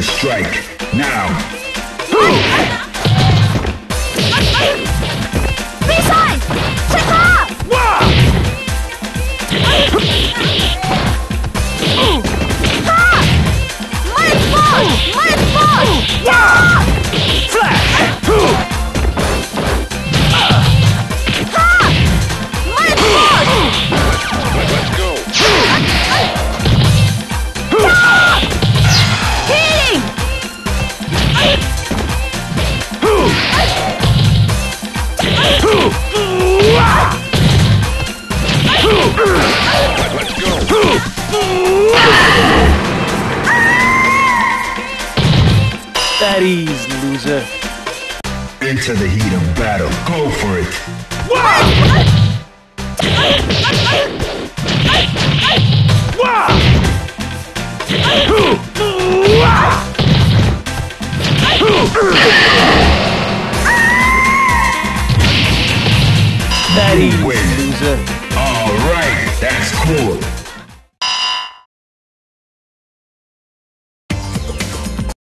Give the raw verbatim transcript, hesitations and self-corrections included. to strike. Now! B-side! Check it out! Let's go! Let's go! Flash! That ease, loser. Into the heat of battle. Go for it. That ease, loser. All right, that's cool.